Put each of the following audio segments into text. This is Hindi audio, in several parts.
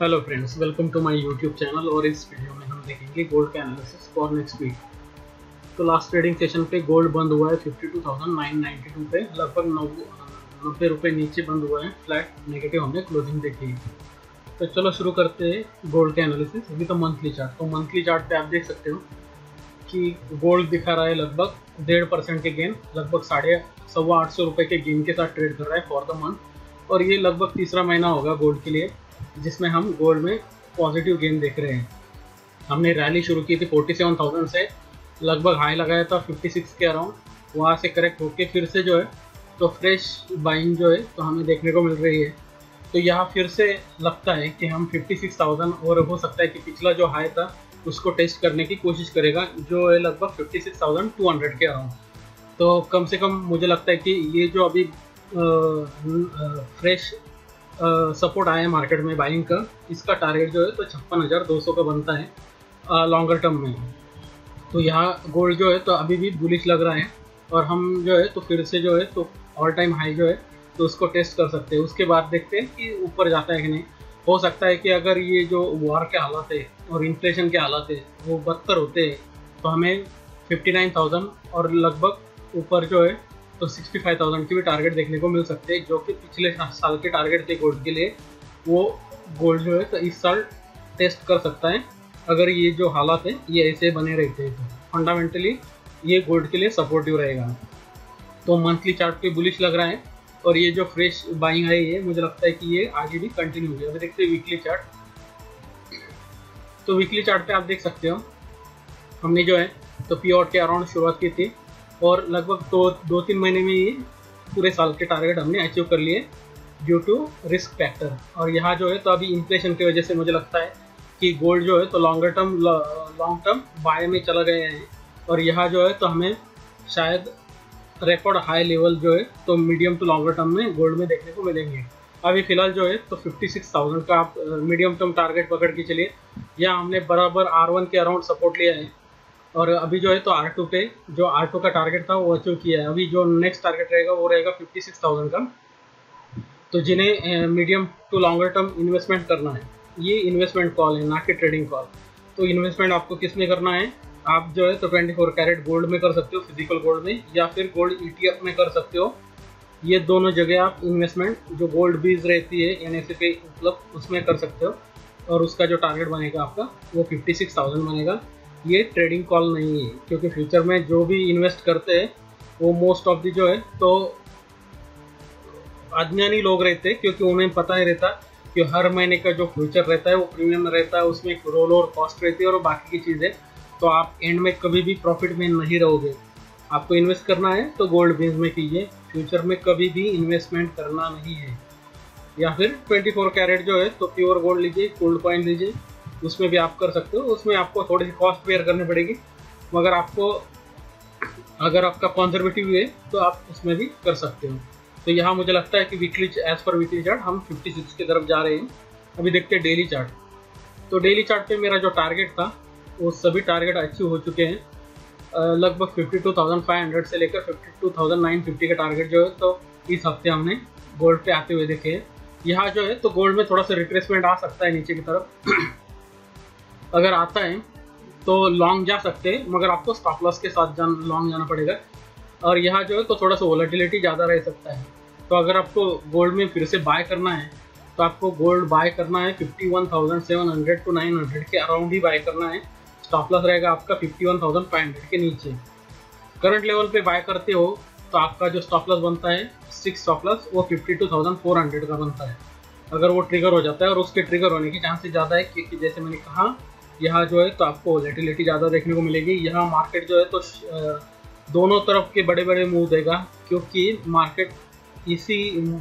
Hello friends, welcome to my YouTube channel. और इस वीडियो में हम देखेंगे गोल्ड का एनालिसिस फॉर नेक्स्ट वीक। तो लास्ट ट्रेडिंग सेशन पे गोल्ड बंद हुआ है 52,992 पे, लगभग 90 रुपये नीचे बंद हुआ है। फ्लैट नेगेटिव हमने क्लोजिंग देखी है। तो चलो शुरू करते हैं गोल्ड का एनालिसिस। अभी तो मंथली चार्ट, तो मंथली चार्ट पर आप देख सकते हो कि गोल्ड दिखा रहा है लगभग 1.5% के गेन, लगभग 850 रुपये के गेन के साथ ट्रेड कर रहा है फॉर द मंथ। और ये लगभग तीसरा महीना होगा गोल्ड के लिए जिसमें हम गोल्ड में पॉजिटिव गेन देख रहे हैं। हमने रैली शुरू की थी 47,000 से, लगभग हाई लगाया था 56 के अराउंड, वहाँ से करेक्ट होके फिर से जो है तो फ्रेश बाइंग जो है तो हमें देखने को मिल रही है। तो यहाँ फिर से लगता है कि हम 56,000 और हो सकता है कि पिछला जो हाई था उसको टेस्ट करने की कोशिश करेगा, जो है लगभग 56,200 के अराउंड। तो कम से कम मुझे लगता है कि ये जो अभी फ्रेश सपोर्ट आया है मार्केट में बाइंग का, इसका टारगेट जो है तो 56,200 का बनता है लॉन्गर टर्म में। तो यहाँ गोल्ड जो है तो अभी भी बुलिश लग रहा है और हम जो है तो फिर से जो है तो ऑल टाइम हाई जो है तो उसको टेस्ट कर सकते हैं। उसके बाद देखते हैं कि ऊपर जाता है कि नहीं। हो सकता है कि अगर ये जो वॉर के हालात है और इन्फ्लेशन के हालात है वो बदतर होते हैं तो हमें 59,000 और लगभग ऊपर जो है तो 65,000 के भी टारगेट देखने को मिल सकते हैं, जो कि पिछले साल के टारगेट थे गोल्ड के लिए। वो गोल्ड जो है तो इस साल टेस्ट कर सकता है अगर ये जो हालात है ये ऐसे बने रहते हैं तो फंडामेंटली ये गोल्ड के लिए सपोर्टिव रहेगा। तो मंथली चार्ट पे बुलिश लग रहा है और ये जो फ्रेश बाइंग है ये मुझे लगता है कि ये आगे भी कंटिन्यू होगी। अभी देखते हैं वीकली चार्ट। तो वीकली चार्ट पर आप देख सकते हो हमने जो है तो पीओट के अराउंड शुरुआत की थी और लगभग तो 2-3 महीने में ही पूरे साल के टारगेट हमने अचीव कर लिए ड्यू टू रिस्क फैक्टर। और यहाँ जो है तो अभी इन्फ्लेशन की वजह से मुझे लगता है कि गोल्ड जो है तो लॉन्ग टर्म बाय में चला गए हैं। और यहाँ जो है तो हमें शायद रिकॉर्ड हाई लेवल जो है तो मीडियम टू लॉन्गर टर्म में गोल्ड में देखने को मिलेंगे। अभी फिलहाल जो है तो 56,000 का आप मीडियम टर्म टारगेट पकड़ के चलिए। यहाँ हमने बराबर R1 के अराउंड सपोर्ट लिया है और अभी जो है तो R2 पे जो R2 का टारगेट था वो अचीव किया है। अभी जो नेक्स्ट टारगेट रहेगा वो रहेगा 56,000 का। तो जिन्हें medium to longer term investment करना है, ये इन्वेस्टमेंट कॉल है ना कि ट्रेडिंग कॉल। तो इन्वेस्टमेंट आपको किस में करना है, आप जो है तो 24 कैरेट गोल्ड में कर सकते हो, फिजिकल गोल्ड में, या फिर गोल्ड ETF में कर सकते हो। ये दोनों जगह आप इन्वेस्टमेंट जो गोल्ड बीज रहती है NSE पे उपलब्ध, उसमें कर सकते हो। और उसका जो टारगेट बनेगा आपका वो 56,000 बनेगा। ये ट्रेडिंग कॉल नहीं है क्योंकि फ्यूचर में जो भी इन्वेस्ट करते हैं वो मोस्ट ऑफ दी जो है तो अज्ञानी लोग रहते हैं, क्योंकि उन्हें पता नहीं रहता कि हर महीने का जो फ्यूचर रहता है वो प्रीमियम रहता है, उसमें रोल ओवर कॉस्ट रहती है और बाकी की चीज़ें। तो आप एंड में कभी भी प्रॉफिट में नहीं रहोगे। आपको इन्वेस्ट करना है तो गोल्ड बीज में कीजिए, फ्यूचर में कभी भी इन्वेस्टमेंट करना नहीं है। या फिर 24 कैरेट जो है तो प्योर गोल्ड लीजिए, कोल्ड कॉइन लीजिए, उसमें भी आप कर सकते हो। उसमें आपको थोड़ी सी कॉस्ट पेयर करनी पड़ेगी, मगर आपको अगर आपका कॉन्जर्वेटिव है तो आप उसमें भी कर सकते हो। तो यहाँ मुझे लगता है कि वीकली एज पर वीकली चार्ट हम 56 की तरफ जा रहे हैं। अभी देखते हैं डेली चार्ट। तो डेली चार्ट पे मेरा जो टारगेट था वो सभी टारगेट अचीव हो चुके हैं। लगभग 52,500 से लेकर 52,950 का टारगेट जो है तो इस हफ्ते हमने गोल्ड पे आते हुए देखे हैं। यहाँ जो है तो गोल्ड में थोड़ा सा रिट्रेसमेंट आ सकता है नीचे की तरफ। अगर आता है तो लॉन्ग जा सकते हैं, मगर आपको स्टॉप लॉस के साथ लॉन्ग जाना पड़ेगा। और यहाँ जो है तो थोड़ा सा वोलेटिलिटी ज़्यादा रह सकता है। तो अगर आपको गोल्ड में फिर से बाय करना है तो आपको गोल्ड बाय करना है 51,700 टू 900 के अराउंड ही बाय करना है। स्टॉप लॉस रहेगा आपका 51,500 के नीचे। करंट लेवल पे बाय करते हो तो आपका जो स्टॉप लॉस बनता है 6 स्टॉप लॉस वो 52,400 का बनता है। अगर वो ट्रिगर हो जाता है, और उसके ट्रिगर होने के चांसेस ज़्यादा है क्योंकि जैसे मैंने कहा यहाँ जो है तो आपको वोलेटिलिटी ज़्यादा देखने को मिलेगी। यहाँ मार्केट जो है तो दोनों तरफ के बड़े बड़े मूव देगा क्योंकि मार्केट इसी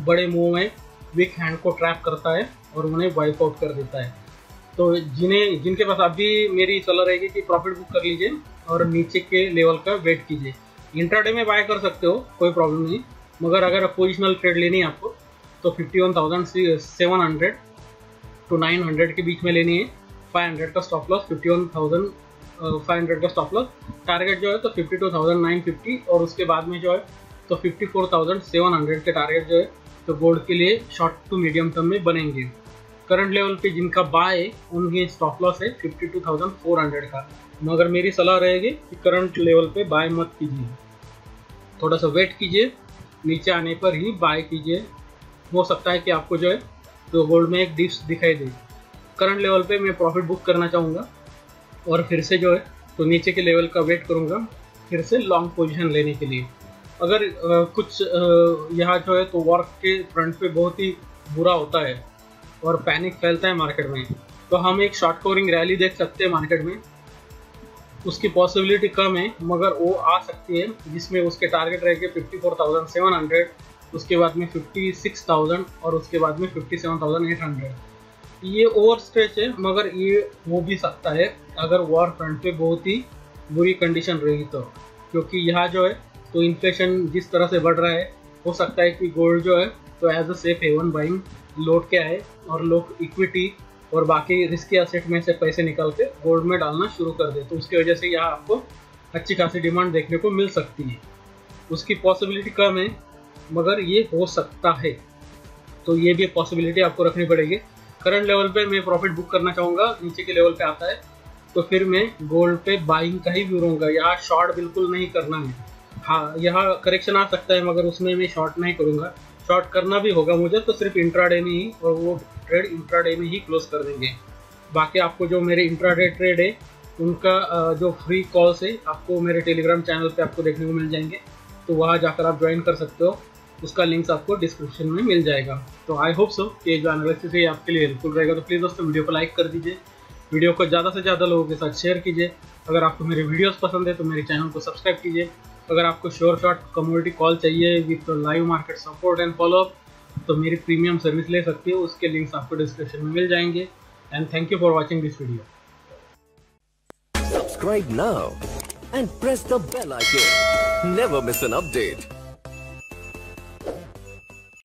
बड़े मूव में वीक हैंड को ट्रैप करता है और उन्हें वाइप आउट कर देता है। तो जिनके पास अभी मेरी सलाह रहेगी कि प्रॉफिट बुक कर लीजिए और नीचे के लेवल का वेट कीजिए। इंट्राडे में बाय कर सकते हो, कोई प्रॉब्लम नहीं, मगर अगर पोजिशनल ट्रेड लेनी है आपको तो 51,700 टू 900 के बीच में लेनी है। 500 का स्टॉप लॉस, 51,500 का स्टॉप लॉस, टारगेट जो है तो 52,950 और उसके बाद में जो है तो 54,700 के टारगेट जो है तो गोल्ड के लिए शॉर्ट टू मीडियम टर्म में बनेंगे। करंट लेवल पे जिनका बाय उनके स्टॉप लॉस है 52,400 का, मगर मेरी सलाह रहेगी कि करंट लेवल पे बाय मत कीजिए, थोड़ा सा वेट कीजिए, नीचे आने पर ही बाय कीजिए। हो सकता है कि आपको जो है तो गोल्ड में एक डिप्स दिखाई दे। करंट लेवल पे मैं प्रॉफिट बुक करना चाहूँगा और फिर से जो है तो नीचे के लेवल का वेट करूँगा फिर से लॉन्ग पोजीशन लेने के लिए। अगर कुछ यहाँ जो है तो वर्क के फ्रंट पे बहुत ही बुरा होता है और पैनिक फैलता है मार्केट में, तो हम एक शॉर्ट कवरिंग रैली देख सकते हैं मार्केट में। उसकी पॉसिबिलिटी कम है मगर वो आ सकती है, जिसमें उसके टारगेट रहेंगे 54,700, उसके बाद में 56,000 और उसके बाद में 57,800। ये ओवर स्ट्रेच है मगर ये हो भी सकता है अगर वॉर फ्रंट पे बहुत ही बुरी कंडीशन रहेगी तो, क्योंकि यहाँ जो है तो इन्फ्लेशन जिस तरह से बढ़ रहा है हो सकता है कि गोल्ड जो है तो as a safe haven buying लौट के आए और लोग इक्विटी और बाकी रिस्की एसेट में से पैसे निकाल के गोल्ड में डालना शुरू कर दे, तो उसकी वजह से यहाँ आपको अच्छी खासी डिमांड देखने को मिल सकती है। उसकी पॉसिबिलिटी कम है मगर ये हो सकता है, तो ये भी पॉसिबिलिटी आपको रखनी पड़ेगी। करंट लेवल पे मैं प्रॉफिट बुक करना चाहूँगा, नीचे के लेवल पे आता है तो फिर मैं गोल्ड पे बाइंग का ही व्यू रहूँगा। यहाँ शॉर्ट बिल्कुल नहीं करना है। हाँ, यहाँ करेक्शन आ सकता है मगर उसमें मैं शॉर्ट नहीं करूँगा। शॉर्ट करना भी होगा मुझे तो सिर्फ इंट्राडे में ही, और वो ट्रेड इंट्राडे में ही क्लोज कर देंगे। बाकी आपको जो मेरे इंट्राडे ट्रेड है उनका जो फ्री कॉल्स है आपको मेरे टेलीग्राम चैनल पे आपको देखने को मिल जाएंगे, तो वहाँ जाकर आप ज्वाइन कर सकते हो। उसका लिंक्स आपको डिस्क्रिप्शन में मिल जाएगा। तो आई होप सो कि जो एनालिसिस है आपके लिए हेल्पफुल रहेगा। तो प्लीज़ दोस्तों वीडियो को लाइक कर दीजिए, वीडियो को ज़्यादा से ज़्यादा लोगों के साथ शेयर कीजिए। अगर आपको मेरे वीडियोस पसंद है तो मेरे चैनल को सब्सक्राइब कीजिए। अगर आपको श्योर शॉट कमोडिटी कॉल चाहिए with live market support and follow up तो मेरी प्रीमियम सर्विस ले सकती हो, उसके लिंक्स आपको डिस्क्रिप्शन में मिल जाएंगे। And thank you for watching this video. Subscribe now and press the bell icon, never miss an update.